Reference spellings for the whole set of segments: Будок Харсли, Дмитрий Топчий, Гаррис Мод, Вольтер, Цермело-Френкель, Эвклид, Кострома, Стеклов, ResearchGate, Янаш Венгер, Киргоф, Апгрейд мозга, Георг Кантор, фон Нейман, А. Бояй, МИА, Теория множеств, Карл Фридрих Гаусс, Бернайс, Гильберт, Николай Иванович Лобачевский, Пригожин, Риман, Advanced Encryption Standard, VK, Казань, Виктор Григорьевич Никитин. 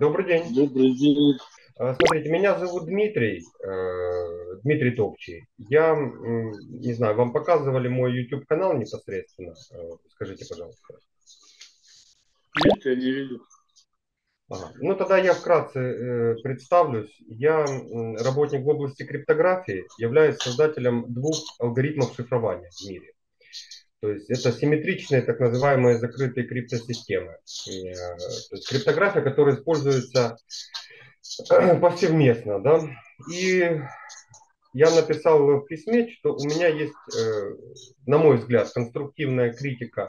Добрый день. Добрый день. Смотрите, меня зовут Дмитрий, Дмитрий Топчий. Я, не знаю, вам показывали мой YouTube-канал непосредственно? Скажите, пожалуйста. Нет, я не видел. Ага. Ну, тогда я вкратце представлюсь. Я работник в области криптографии, являюсь создателем двух алгоритмов шифрования в мире. То есть это симметричные, так называемые, закрытые криптосистемы. То есть криптография, которая используется повсеместно. Да? И я написал в письме, что у меня есть, на мой взгляд, конструктивная критика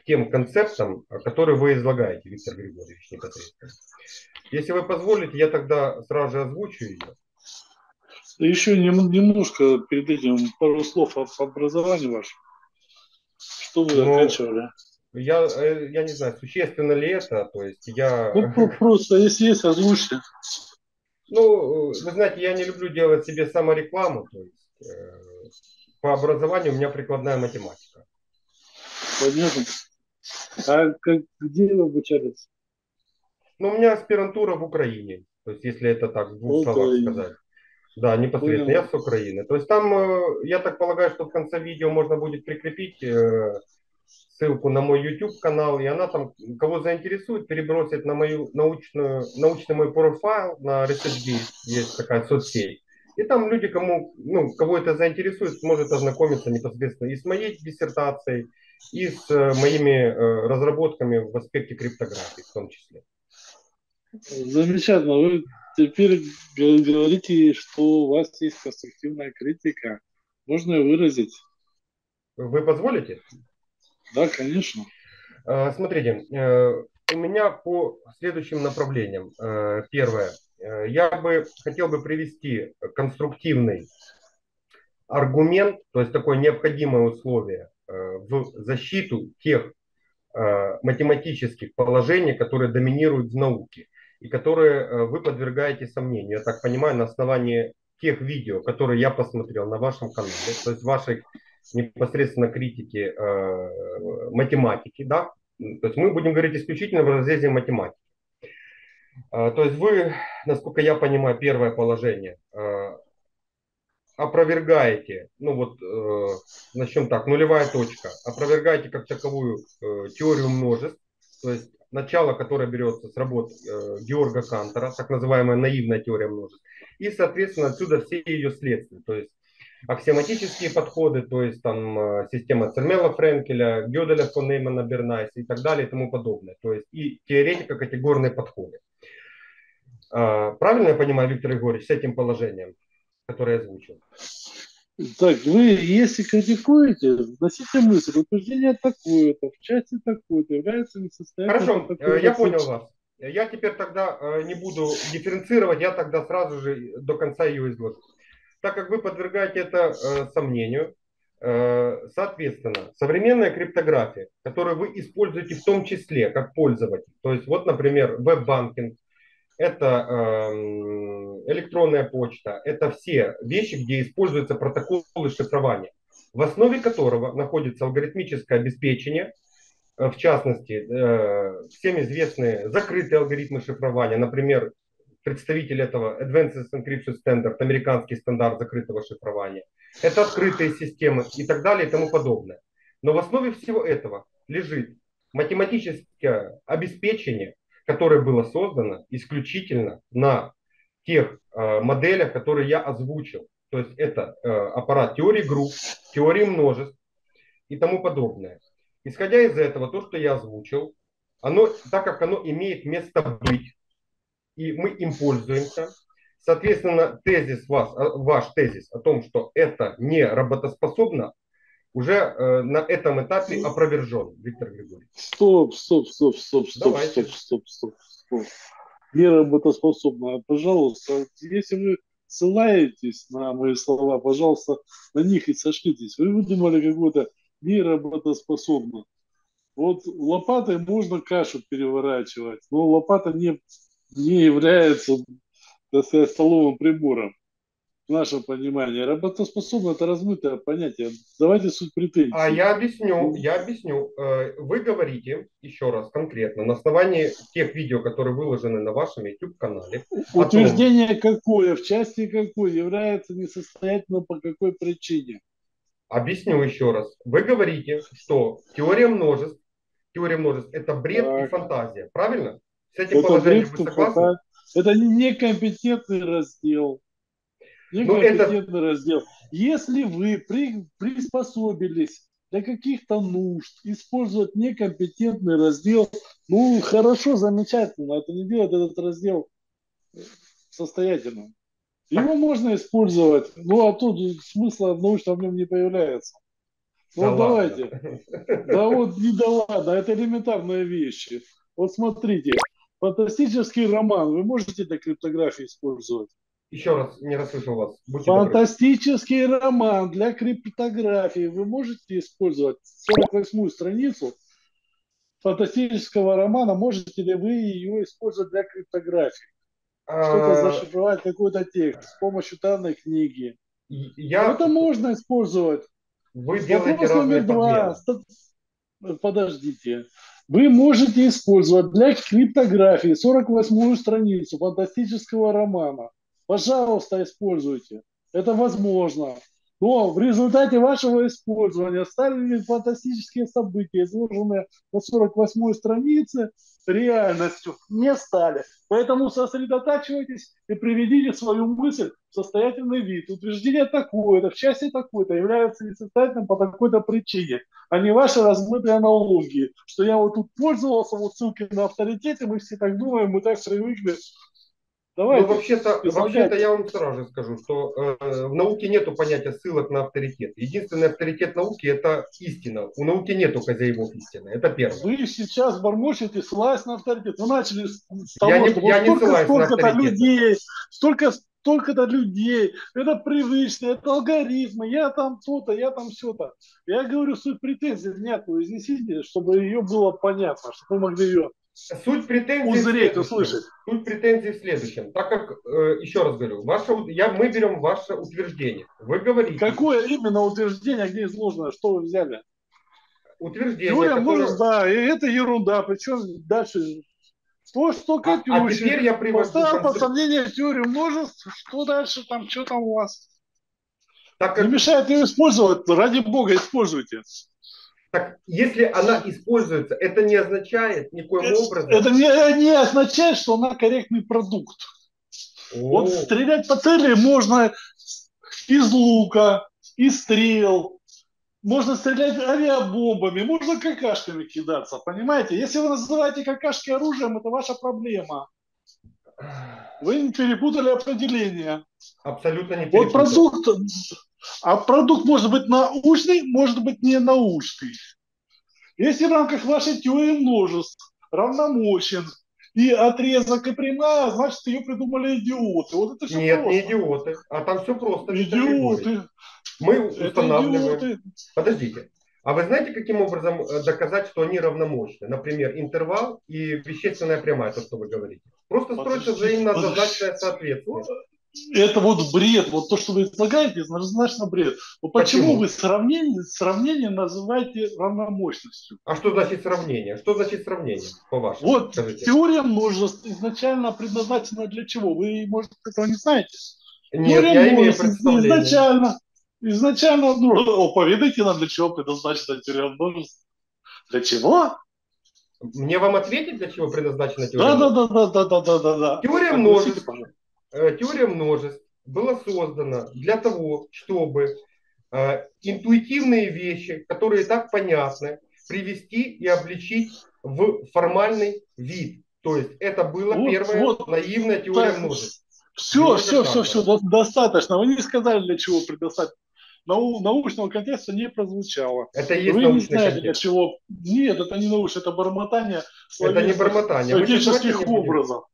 к тем концептам, которые вы излагаете, Виктор Григорьевич непосредственно. Если вы позволите, я тогда сразу же озвучу ее. Еще немножко перед этим пару слов об образовании вашем. Что вы оканчивали? Я не знаю, существенно ли это, то есть я... Ну, просто, если есть, озвучьте. Ну, вы знаете, я не люблю делать себе саморекламу, то есть по образованию у меня прикладная математика. Понятно. А где вы обучались? Ну, у меня аспирантура в Украине, то есть если это так в двух словах сказать. Да, непосредственно. Я с Украины. То есть там, я так полагаю, что в конце видео можно будет прикрепить ссылку на мой YouTube-канал, и она там, кого заинтересует, перебросит на мою научный мой профайл, на ResearchGate, есть такая соцсеть. И там люди, кого это заинтересует, сможет ознакомиться непосредственно и с моей диссертацией, и с моими разработками в аспекте криптографии в том числе. Замечательно. Вы теперь говорите, что у вас есть конструктивная критика. Можно ее выразить? Вы позволите? Да, конечно. Смотрите, у меня по следующим направлениям. Первое. Я бы хотел привести конструктивный аргумент, то есть такое необходимое условие в защиту тех математических положений, которые доминируют в науке и которые вы подвергаете сомнению, я так понимаю, на основании тех видео, которые я посмотрел на вашем канале, то есть вашей непосредственно критики математики, да, то есть мы будем говорить исключительно в разрезе математики. То есть вы, насколько я понимаю, первое положение опровергаете, начнем так, нулевая точка, опровергаете как таковую теорию множеств, то есть начало, которое берется с работ Георга Кантора, так называемая наивная теория множеств, и, соответственно, отсюда все ее следствия, то есть аксиоматические подходы, то есть там система Цермело-Френкеля, Гёделя, фон Неймана, Бернайса и так далее и тому подобное, то есть и теоретико-категорные подходы. Правильно я понимаю, Виктор Егорович, с этим положением, который я озвучил? Так, вы, если критикуете, вносите мысль, утверждение такое-то, в части такое-то, является несостоятельным. Хорошо, я понял вас. Я теперь тогда не буду дифференцировать, я тогда сразу же до конца ее изложу. Так как вы подвергаете это сомнению, соответственно, современная криптография, которую вы используете в том числе как пользователь, то есть вот, например, веб-банкинг, это электронная почта, это все вещи, где используются протоколы шифрования, в основе которого находится алгоритмическое обеспечение, в частности, всем известные закрытые алгоритмы шифрования, например, представитель этого Advanced Encryption Standard, американский стандарт закрытого шифрования, это открытые системы и так далее и тому подобное. Но в основе всего этого лежит математическое обеспечение, которое было создано исключительно на тех моделях, которые я озвучил. То есть это аппарат теории групп, теории множеств и тому подобное. Исходя из этого, то, что я озвучил, оно, так как оно имеет место быть, и мы им пользуемся, соответственно, ваш тезис о том, что это не работоспособно, уже на этом этапе опровержен, Виктор Григорьевич. Стоп. Не работоспособно. Пожалуйста, если вы ссылаетесь на мои слова, пожалуйста, на них и сошлитесь. Вы выдумали какое-то не работоспособно. Вот лопатой можно кашу переворачивать, но лопата не является, так сказать, столовым прибором. в нашем понимании. Работоспособно — это размытое понятие. Давайте суть претензий. А я объясню, Вы говорите, еще раз конкретно, на основании тех видео, которые выложены на вашем YouTube-канале. Утверждение какое, в части какой, является несостоятельным по какой причине? Объясню еще раз. Вы говорите, что теория множеств – это бред и фантазия. Правильно? С этим положением вы согласны? Это некомпетентный раздел. Некомпетентный раздел. Если вы приспособились для каких-то нужд использовать некомпетентный раздел, ну, хорошо, замечательно. Это не делает этот раздел состоятельным. Его можно использовать, ну, а тут смысла научного в нем не появляется. Да вот ладно. Давайте. Да вот не да ладно, это элементарные вещи. Вот смотрите, фантастический роман вы можете для криптографии использовать? Еще раз, не расслышал вас. Будьте фантастический добры. Роман для криптографии вы можете использовать? 48-ю страницу фантастического романа, можете ли вы ее использовать для криптографии? Что-то зашифровать, какой-то текст с помощью данной книги. Это можно использовать. Вы делаете разные подмены. Подождите. Вы можете использовать для криптографии 48-ю страницу фантастического романа. Пожалуйста, используйте. Это возможно. Но в результате вашего использования стали фантастические события, изложенные на 48-й странице, реальностью не стали. Поэтому сосредотачивайтесь и приведите свою мысль в состоятельный вид. Утверждение такое-то, в части такое-то является несостоятельным по такой-то причине, а не ваши размытые аналогии, что я вот тут пользовался, вот ссылки на авторитеты, мы все так думаем, мы так привыкли. Давайте, ну, вообще-то я вам сразу же скажу, что в науке нет понятия ссылок на авторитет. Единственный авторитет науки – это истина. У науки нету хозяевов истины. Это первое. Вы сейчас бормочете, ссылаясь на авторитет. Вы начали с того, столько-то людей, это привычно, это алгоритмы, я там то-то, я там все-то. Я говорю, суть претензий внятную изнесите, чтобы ее было понятно, чтобы вы могли ее... Суть претензий, в следующем. Так как, еще раз говорю, мы берем ваше утверждение. Вы говорите. Какое именно утверждение, где изложено, что вы взяли? Утверждение. Юля, может, да, и это ерунда. Причем дальше. То, что Катюша. А теперь я привожу. Поставил под сомнение теорию множеств. Что дальше там, что там у вас? Так как... Не мешает ее использовать. Ради бога, используйте. Так, если она используется, это не означает никоим образом... Это не означает, что она корректный продукт. Вот стрелять по цели можно из лука, из стрел, можно стрелять авиабомбами, можно какашками кидаться, понимаете? Если вы называете какашки оружием, это ваша проблема. Вы не перепутали определение. Абсолютно не перепутали. Вот продукт... А продукт может быть научный, может быть не научный. Если в рамках вашей теории множеств равномочен и отрезок, и прямая, значит, ее придумали идиоты. Вот это все. Нет, не идиоты. А там все просто. Идиоты. Мы устанавливаем. Идиоты. Подождите. А вы знаете, каким образом доказать, что они равномощны? Например, интервал и вещественная прямая, то, что вы говорите. Просто строится взаимнодостаточное соответствие. Это вот бред, вот то, что вы излагаете, однозначно бред. Но почему вы сравнение называете равномощностью? А что значит сравнение? Что значит сравнение, по-вашему? Вот скажите. Теория множеств изначально предназначена для чего? Вы, может, этого не знаете? Нет, я имею представление. Изначально, ну, поведайте нам, для чего предназначена теория множеств. Для чего? Мне вам ответить, для чего предназначена теория множеств? Да. Теория множеств. Теория множеств была создана для того, чтобы интуитивные вещи, которые так понятны, привести и облечить в формальный вид. То есть это была наивная теория множеств. Все, достаточно. Вы не сказали, для чего предоставить. Научного контекста не прозвучало. Это есть вы научный контекст. Для чего... Нет, это не научное, это бормотание. Это не бормотание. Стратегических образов.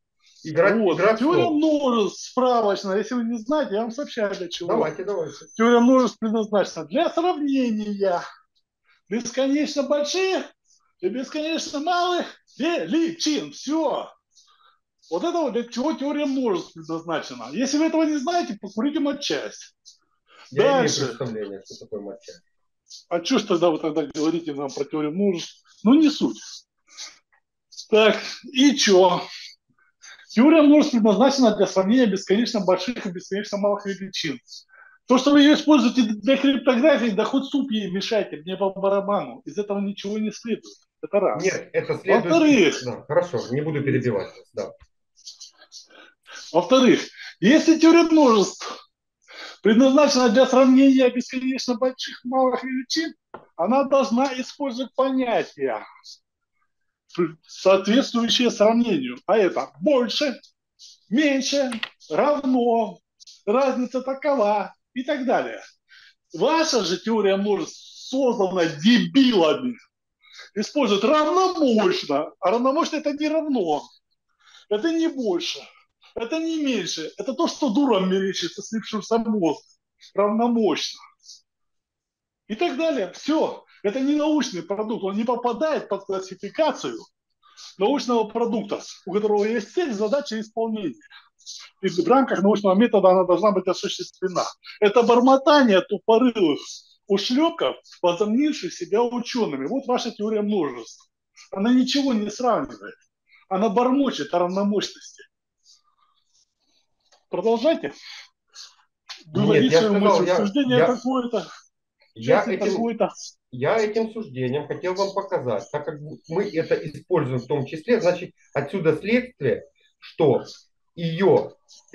Теория множеств справочная. Если вы не знаете, я вам сообщаю, для чего. Давайте. Теория множеств предназначена для сравнения бесконечно больших и бесконечно малых величин. Все. Вот это вот для чего теория множеств предназначена. Если вы этого не знаете, покурите матчасть. Я дальше. Не представление, что такое матчасть. А что ж тогда вы тогда говорите нам про теорию множеств? Ну, не суть. Так, и что? Теория множеств предназначена для сравнения бесконечно больших и бесконечно малых величин. То, что вы ее используете для криптографии, да хоть суп ей мешайте, мне по барабану. Из этого ничего не следует. Это раз. Нет, это следует. Во-вторых, да, хорошо, не буду перебивать. Да. Во-вторых, если теория множеств предназначена для сравнения бесконечно больших и малых величин, она должна использовать понятия, соответствующие сравнению. А это больше, меньше, равно, разница такова и так далее. Ваша же теория множеств создана дебилами. Используют равномощно, а равномощно это не равно, это не больше, это не меньше, это то, что дурам мерещится, слипшимся мозгом, равномощно и так далее. Все, это не научный продукт, он не попадает под классификацию научного продукта, у которого есть цель, задача и исполнение. И в рамках научного метода она должна быть осуществлена. Это бормотание тупорылых ушлепков, возомнивших себя учеными. Вот ваша теория множеств. Она ничего не сравнивает. Она бормочет о равномощности. Продолжайте. Нет, я сказал, я этим суждением хотел вам показать. Так как мы это используем в том числе, значит, отсюда следствие, что ее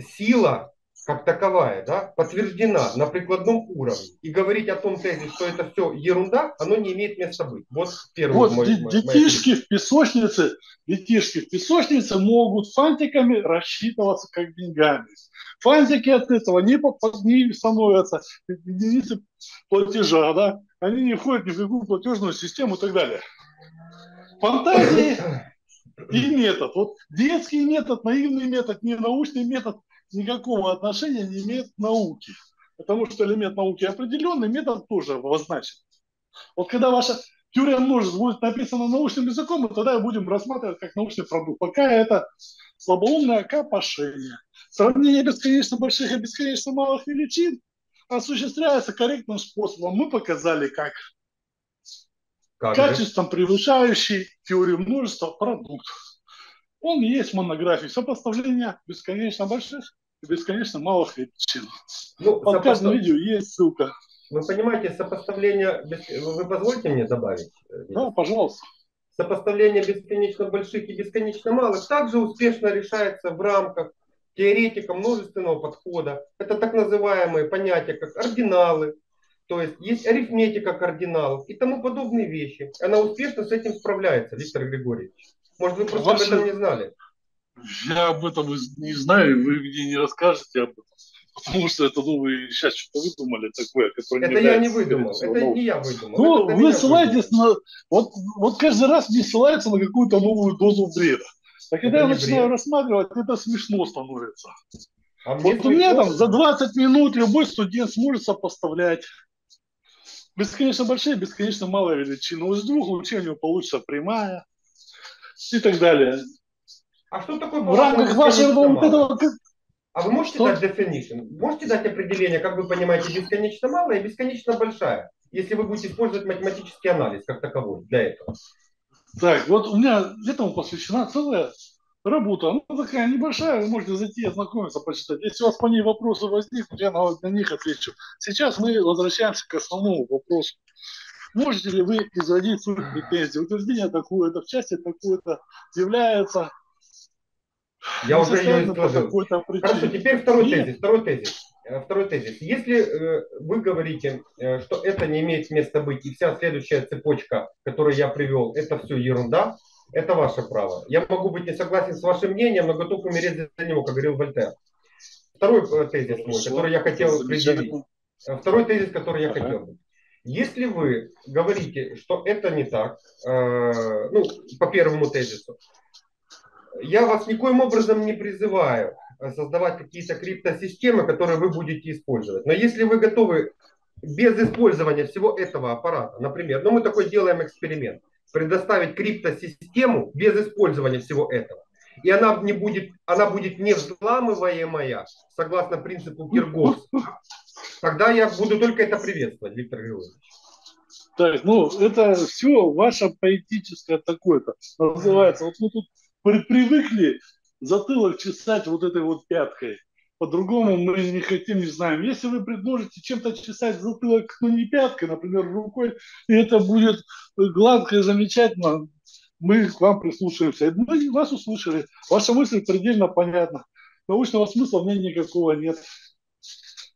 сила как таковая, да, подтверждена на прикладном уровне. И говорить о том тезисе, что это все ерунда, оно не имеет места быть. Вот первый мой детишки в песочнице, могут фантиками рассчитываться как деньгами. Фантики от этого не становятся единицы платежа, да? Они не входят ни в какую платежную систему и так далее. Фантазии и метод. Вот детский метод, наивный метод, ненаучный метод никакого отношения не имеет к науке. Потому что элемент науки определенный, метод тоже обозначен. Вот когда ваша теория множеств будет написана научным языком, мы тогда будем рассматривать как научный продукт. Пока это слабоумное копошение. Сравнение бесконечно больших и бесконечно малых величин осуществляется корректным способом. Мы показали, как качеством превышающий теорию множества продукт. Он есть в монографии сопоставления бесконечно больших и бесконечно малых величин. Ну, под каждым видео есть ссылка. Вы понимаете, сопоставление... Вы позвольте мне добавить? Да, пожалуйста. Сопоставление бесконечно больших и бесконечно малых также успешно решается в рамках теоретика множественного подхода. Это так называемые понятия, как ординалы. То есть есть арифметика кардиналов и тому подобные вещи. Она успешно с этим справляется, Виктор Григорьевич. Может, вы просто об этом не знали? Я об этом не знаю, вы мне не расскажете об этом. Потому что это, ну, вы сейчас что-то выдумали такое, которое это не я не выдумал, это не я выдумал. Ну, вы ссылаетесь на... Вот каждый раз мне ссылаются на какую-то новую дозу бреда. А когда я начинаю рассматривать, это смешно становится. А вот у меня там за 20 минут любой студент сможет сопоставлять бесконечно большие, бесконечно малые величины. Из двух лучей у него получится прямая. И так далее. А что такое вы можете дать definition? Можете дать определение, как вы понимаете, бесконечно малая и бесконечно большая, если вы будете использовать математический анализ как таковой для этого? Так, вот у меня этому посвящена целая работа. Она такая небольшая, вы можете зайти и ознакомиться, почитать. Если у вас по ней вопросы возникнут, я на них отвечу. Сейчас мы возвращаемся к основному вопросу. Можете ли вы изводить суть претензий? Утверждение такое-то в части такое-то является. Я уже ее изложил. Хорошо, теперь второй тезис. Если вы говорите, что это не имеет места быть, и вся следующая цепочка, которую я привел, это все ерунда, это ваше право. Я могу быть не согласен с вашим мнением, но готов умереть за него, как говорил Вольтер. Второй тезис, который я хотел предъявить. Если вы говорите, что это не так, ну, по первому тезису, я вас никоим образом не призываю создавать какие-то криптосистемы, которые вы будете использовать. Но если вы готовы без использования всего этого аппарата, например, ну мы такой делаем эксперимент, предоставить криптосистему без использования всего этого, и она будет невзламываемая, согласно принципу Киргофа. Тогда я буду только это приветствовать, Виктор Григорьевич. Так, ну, это все ваше поэтическое такое-то называется. Вот мы тут привыкли затылок чесать вот этой вот пяткой. По-другому мы не хотим, не знаем. Если вы предложите чем-то чесать затылок, ну не пяткой, например, рукой, и это будет гладко и замечательно, мы к вам прислушаемся. Мы вас услышали. Ваша мысль предельно понятна. Научного смысла в ней никакого нет.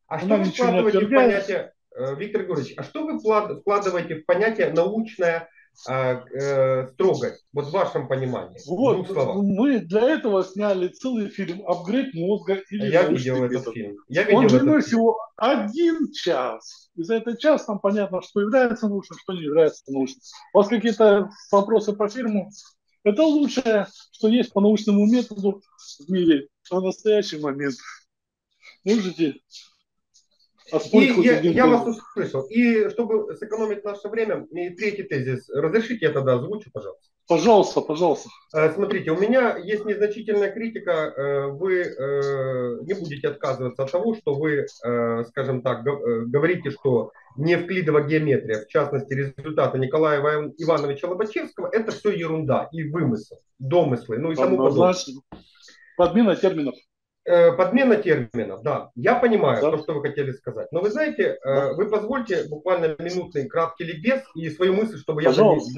А что вы вкладываете в понятие, Виктор Григорьевич, а что вы вкладываете в понятие научная строгость, вот в вашем понимании? Вот, мы для этого сняли целый фильм «Апгрейд мозга». Или я видел этот фильм. Он длиной всего 1 час. И за этот час там понятно, что является научным, что не является научным. У вас какие-то вопросы по фильму? Это лучшее, что есть по научному методу в мире на настоящий момент. Можете... Я вас услышал. И чтобы сэкономить наше время, третий тезис. Разрешите, я тогда озвучу, пожалуйста. Пожалуйста, пожалуйста. Смотрите, у меня есть незначительная критика. Вы не будете отказываться от того, что вы, скажем так, говорите, что невклидова геометрия, в частности, результаты Николая Ивановича Лобачевского, это все ерунда и вымысел, домыслы, ну и тому подобное. Подмена терминов. Подмена терминов, да. Я понимаю, да, то, что вы хотели сказать. Но вы знаете, да, вы позвольте буквально минутный краткий ликбез и свою мысль, чтобы я донес.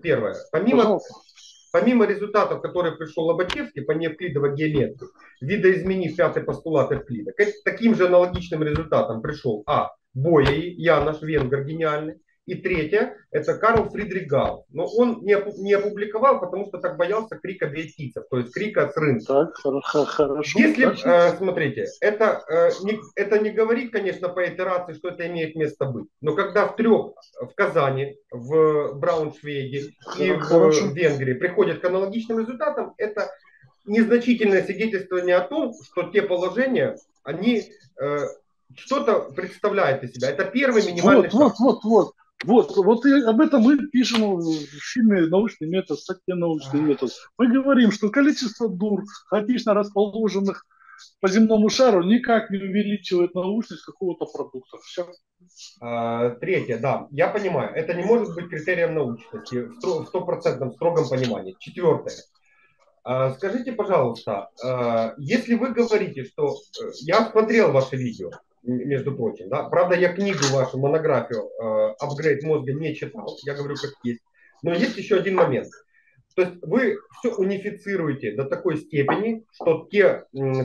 Первое. Помимо результатов, которые пришел Лобачевский по неевклидовой геометрии, видоизменив 5-й постулат Эвклида, к таким же аналогичным результатам пришел А. Бояй, Янаш Венгер, гениальный. И третье, это Карл Фридрих Гаусс. Но он не опубликовал, потому что так боялся крика биотицев, то есть крика с рынка. Так, хорошо. Если, смотрите, это не говорит, конечно, по итерации, что это имеет место быть. Но когда в Казани, в Брауншвейге и в Венгрии приходят к аналогичным результатам, это незначительное свидетельствование о том, что те положения, они что-то представляют из себя. Это первый минимальный шаг. Вот и об этом мы пишем в фильме «Научный метод», статье «Научный метод». Мы говорим, что количество дур, хаотично расположенных по земному шару, никак не увеличивает научность какого-то продукта. Все. Третье, да, я понимаю, это не может быть критерием научности в стопроцентном строгом понимании. Четвертое. Скажите, пожалуйста, если вы говорите, что... Я смотрел ваше видео, между прочим, да? Правда, я книгу вашу, монографию «Апгрейд мозга» не читал, я говорю, как есть. Но есть еще один момент. То есть вы все унифицируете до такой степени, что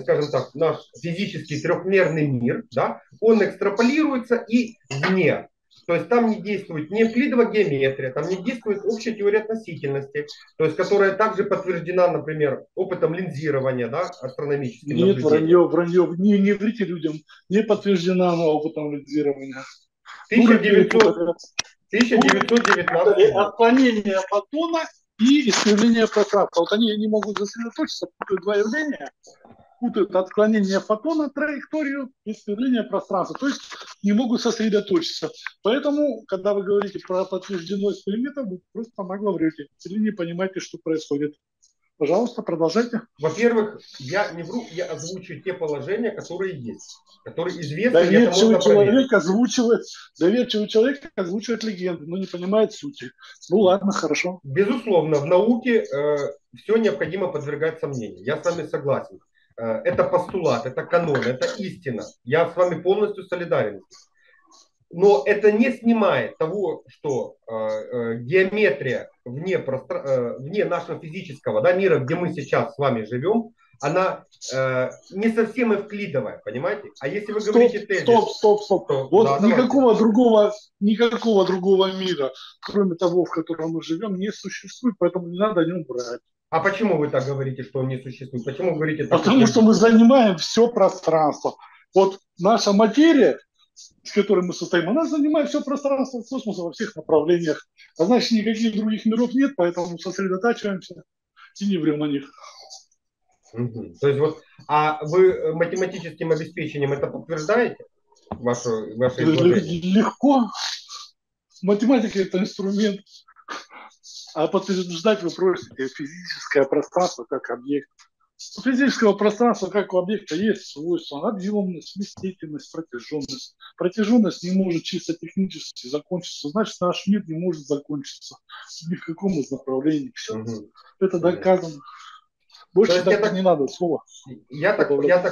скажем так, наш физический трехмерный мир, да, он экстраполируется и вне. То есть там не действует ни эвклидова геометрия, там не действует общая теория относительности, то есть которая также подтверждена, например, опытом линзирования, да, астрономическим. Нет, вранье, не врите людям, не подтверждена она опытом линзирования. 1919. Отклонение фотона и искривление пространства. Вот они не могут сосредоточиться, путают два явления. Отклонение фотона, траекторию и искривление пространства. То есть не могут сосредоточиться. Поэтому, когда вы говорите про подтвержденность экспериментов, вы просто нагло врете. Или не понимаете, что происходит. Пожалуйста, продолжайте. Во-первых, я не вру, я озвучу те положения, которые есть. Которые известны. Доверчивый человек озвучивает легенды, но не понимает сути. Ну ладно, хорошо. Безусловно, в науке все необходимо подвергать сомнению. Я с вами согласен. Это постулат, это канон, это истина. Я с вами полностью солидарен. Но это не снимает того, что геометрия вне нашего физического, да, мира, где мы сейчас с вами живем, она не совсем эвклидовая, понимаете? А если вы говорите тезис... Стоп. То, вот да, никакого другого мира, кроме того, в котором мы живем, не существует, поэтому не надо о нем брать. А почему вы так говорите, что он не существует? Почему вы говорите так? Потому что мы занимаем все пространство. Вот наша материя, с которой мы состоим, она занимает все пространство космоса во всех направлениях. А значит, никаких других миров нет, поэтому сосредотачиваемся и не врем на них. Угу. То есть вот, а вы математическим обеспечением это подтверждаете? Легко. Математика – это инструмент. А подтверждать вы просите физическое пространство как объект. У физического пространства как у объекта есть свойства: объемность, вместительность, протяженность. Протяженность не может чисто технически закончиться, значит, наш мир не может закончиться ни в каком из направлений. Угу. Это доказано. Больше так, не надо слова. Я так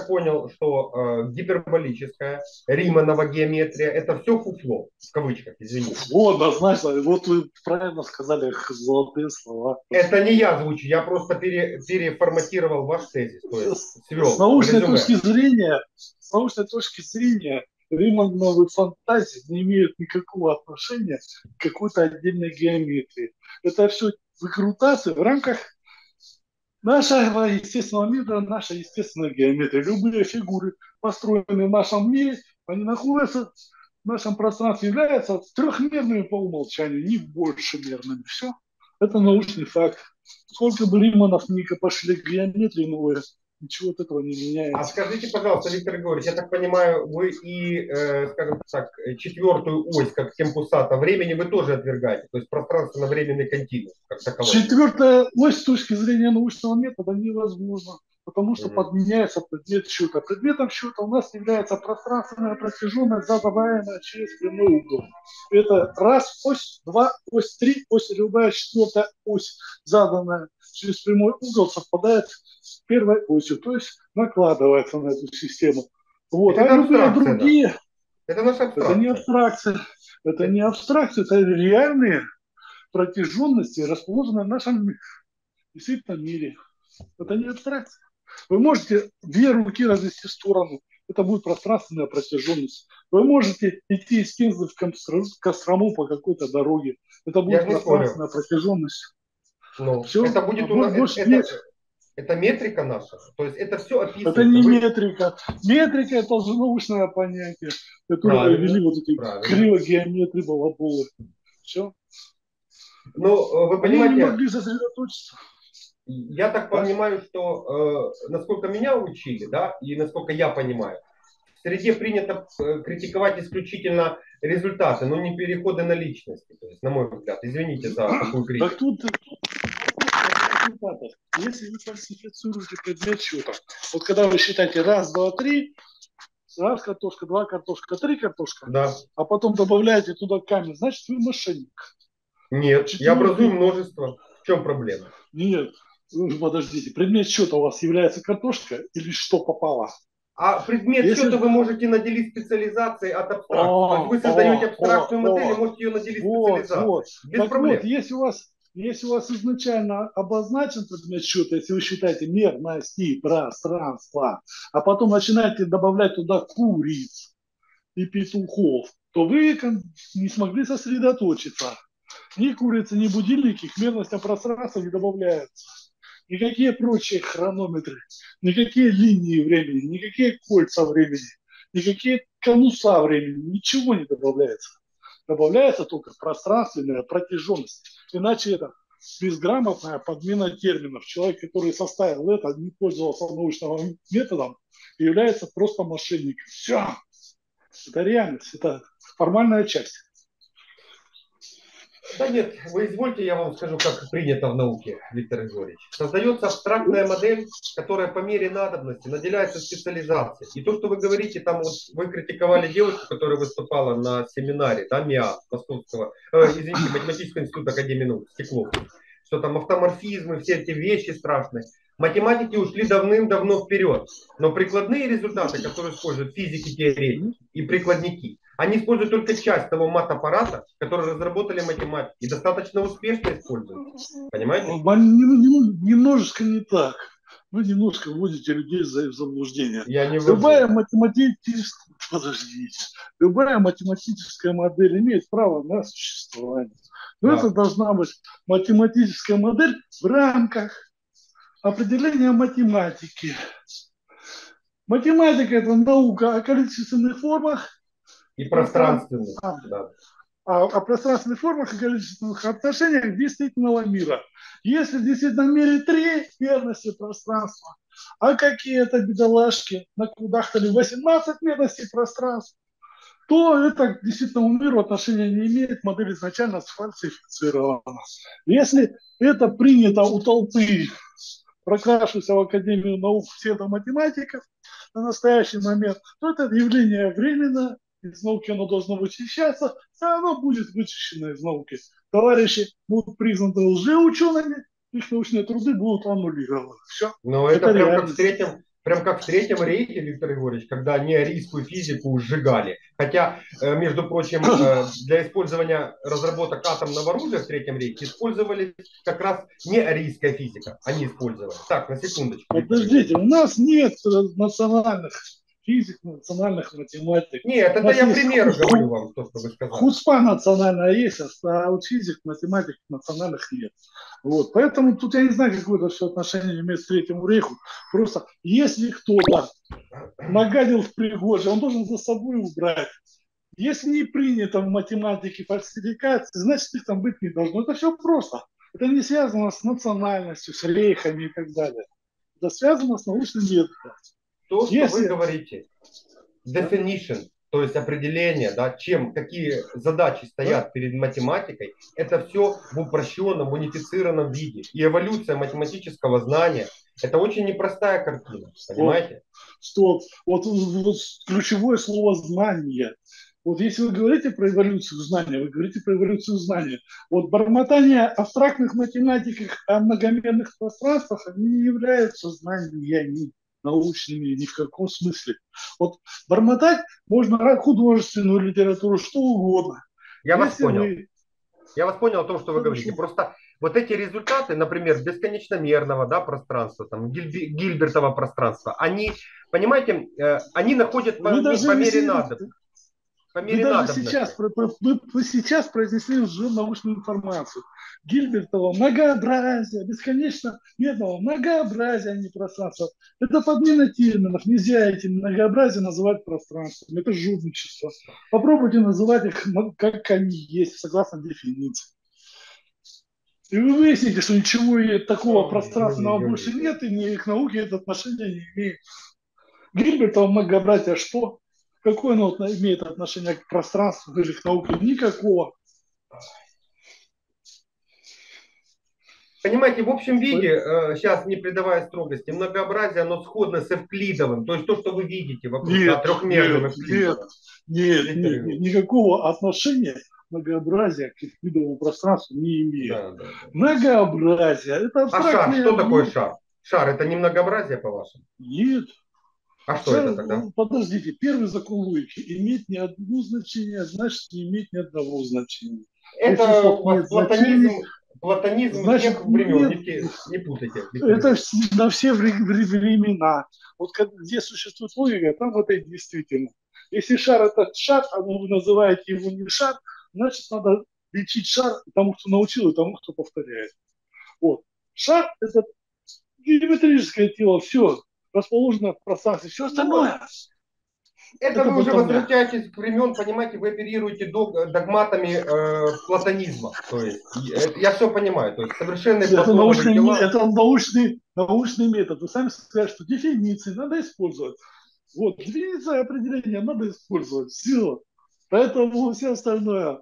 понял, что гиперболическая Риманова геометрия — это все фуфло, в кавычках, извините. Вот, однозначно. Вот вы правильно сказали золотые слова. Это не я звучу, я просто переформатировал ваш тезис. То есть, с научной точки зрения Римановые фантазии не имеют никакого отношения к какой-то отдельной геометрии. Это все выкрутасы в рамках нашего естественного мира, наша естественная геометрия. Любые фигуры, построенные в нашем мире, они находятся в нашем пространстве, являются трехмерными по умолчанию, не большемерными. Все. Это научный факт. Сколько бы Риманов ни пошли к геометрии новые, ничего от этого не меняется. А скажите, пожалуйста, Виктор Григорьевич, я так понимаю, вы и, скажем так, четвертую ось, как темпусата времени, вы тоже отвергаете, то есть пространственно-временный континуум, как таковой. Четвертая ось с точки зрения научного метода невозможна, потому что подменяется предмет счета. Предметом счета у нас является пространственная протяженность, задаваемая через прямой угол. Это раз ось, два ось, три ось, любая четвертая ось, заданная через прямой угол, совпадает с первой осью, то есть накладывается на эту систему. Вот. Это другие. Это наша абстракция. Это не абстракция. Это не абстракция, это реальные протяженности, расположенные в нашем действительно мире. Это не абстракция. Вы можете две руки развести в сторону. Это будет пространственная протяженность. Вы можете идти из Кинзы в Кострому по какой-то дороге. Это будет пространственная протяженность. Все, это будет у нас больше нет. Это метрика наша? То есть это все описывается? Это не метрика. Метрика – это уже научное понятие, которое ввели вот эти кривогеометрии, балаболы. Все. Ну, вы понимаете, они не могли сосредоточиться. Я так понимаю, что, насколько меня учили, да, и насколько я понимаю, в среде принято критиковать исключительно результаты, но не переходы на личности, то есть, на мой взгляд. Извините за такую критику. Так тут... Если вы классифицируете предмет счета, вот когда вы считаете раз, два, три, раз картошка, два картошка, три картошка, да, а потом добавляете туда камень, значит вы мошенник. Нет, я образую множество. В чем проблема? Нет, подождите, предмет счета у вас является картошка или что попало? А предмет счета вы можете наделить специализацией от абстракции. Вы создаете абстракцию модель и можете ее наделить специализацией. Без проблем. Вот, если у вас изначально обозначен предмет счета, если вы считаете мерности пространства, а потом начинаете добавлять туда куриц и петухов, то вы не смогли сосредоточиться. Ни курицы, ни будильники к мерностям пространства не добавляются. Никакие прочие хронометры, никакие линии времени, никакие кольца времени, никакие конуса времени, ничего не добавляется. Добавляется только пространственная протяженность. Иначе это безграмотная подмена терминов. Человек, который составил это, не пользовался научным методом, является просто мошенником. Все. Это реальность. Это формальная часть. Да нет, вы извольте, я вам скажу, как принято в науке, Виктор Григорьевич. Создается абстрактная модель, которая по мере надобности наделяется специализацией. И то, что вы говорите, там вот вы критиковали девушку, которая выступала на семинаре, да, МИА, Математического института Академии наук Стеклова, что там автоморфизмы, все эти вещи страшные. Математики ушли давным-давно вперед, но прикладные результаты, которые используют физики, теоретики и прикладники, они используют только часть того мат-аппарата, который разработали математики, и достаточно успешно используют. Понимаете? Немножечко не так. Вы немножко вводите людей в заблуждение. Любая математическая модель имеет право на существование. Но да, это должна быть математическая модель в рамках определение математики. Математика – это наука о количественных формах и пространственных. О пространственных формах и количественных отношениях действительного мира. Если в действительном мире три мерности пространства, а какие-то бедолашки накудахтали 18 мерностей пространства, то это действительно к миру отношения не имеет, модель изначально сфальсифицирована. Если это принято у толпы, прокравшейся в Академию наук псевдоматематиков на настоящий момент, то это явление временно, из науки оно должно вычищаться, и оно будет вычищено из науки. Товарищи будут признаны лжеучеными, их научные труды будут аннулированы. Все. Но это прям как в третьем рейхе, Виктор Егорович, когда неарийскую физику сжигали. Хотя, между прочим, для использования разработок атомного оружия в третьем рейхе использовали как раз неарийская физика. Они использовали. Так, на секундочку. Подождите, у нас нет национальных физик, национальных математик. Нет, это я пример говорю вам, то, что вы сказали. Хуцпа национальная есть, а вот физик, математик национальных нет. Вот. Поэтому тут я не знаю, какое это все отношение имеет к Третьему рейху. Просто если кто-то нагадил в Пригожина, он должен за собой убрать. Если не принято в математике фальсификации, значит их там быть не должно. Это все просто. Это не связано с национальностью, с рейхами и так далее. Это связано с научным методом. То, что вы говорите, definition, то есть определение, да, какие задачи стоят перед математикой, это все в упрощенном, унифицированном виде. И эволюция математического знания, это очень непростая картина, понимаете? Стоп, вот ключевое слово «знание». Вот если вы говорите про эволюцию знания, вы говорите про эволюцию знания. Вот бормотание абстрактных математиках о многомерных пространствах, они не являются знаниями научными ни в каком смысле. Вот бормотать можно художественную литературу, что угодно. Я вас понял о том, что вы говорите. Просто вот эти результаты, например, бесконечномерного, да, пространства, там, Гильбертова пространства, они, понимаете, они находят по мере надобности. Мы сейчас произнесли уже научную информацию. Гильбертова многообразие, бесконечно медного многообразия, а не пространства. Это подмена терминов. Нельзя эти многообразия называть пространством. Это жульничество. Попробуйте называть их, как они есть, согласно дефиниции. И вы выясните, что ничего такого пространственного больше нет, и ни к науке это отношение не имеет. Гильбертова многообразие что? Какое оно имеет отношение к пространству или к науке? Никакого. Понимаете, в общем виде, сейчас не придавая строгости, многообразие, оно сходно с Эвклидовым. То есть то, что вы видите вокруг, трехмерного Эвклидова. Нет, никакого отношения многообразия к Эвклидовому пространству не имеет. Да. Многообразие. Это абстрактное. А шар, что такое шар? Шар, это не многообразие, по-вашему? Нет. А что это тогда? Подождите, первый закон логики имеет не одно значение, значит не имеет ни одного значения. Это платонизм всех времен, не путайте. Это на все времена. Вот где существует логика, там вот это действительно. Если шар это шар, а вы называете его не шар, значит надо лечить шар тому, кто научил, и тому, кто повторяет. Вот. Шар это геометрическое тело, все. Расположено в пространстве. Все остальное. Это вы уже возвращаетесь к времен, понимаете, вы оперируете догматами платонизма. То есть, я все понимаю. То есть, это научный метод. Вы сами сказали, что дефиниции надо использовать. Вот, дефиниции определения надо использовать. Все. Поэтому все остальное.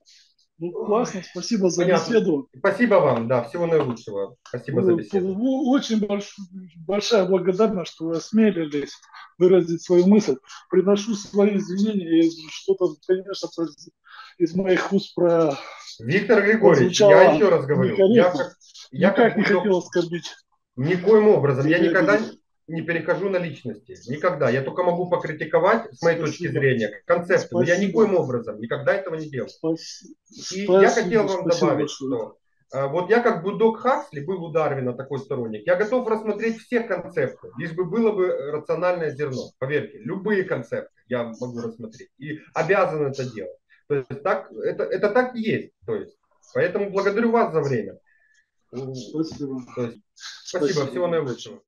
Ну, классно, спасибо за беседу. Спасибо вам, да, всего наилучшего. Спасибо за беседу. Очень большая благодарность, что вы осмелились выразить свою мысль. Приношу свои извинения, если что-то, конечно, из моих уст про... Виктор Григорьевич, я еще раз говорю. Я не хотел оскорбить. Никоим образом. Я никогда не перехожу на личности. Никогда. Я только могу покритиковать, с моей точки зрения, концепты. Но я никоим образом никогда этого не делал. Я хотел вам добавить, что вот я как Будок Харсли был у Дарвина такой сторонник. Я готов рассмотреть все концепты, лишь бы было бы рациональное зерно. Поверьте, любые концепты я могу рассмотреть. И обязан это делать. То есть так, это так и есть. То есть, поэтому благодарю вас за время. Спасибо. Всего наилучшего.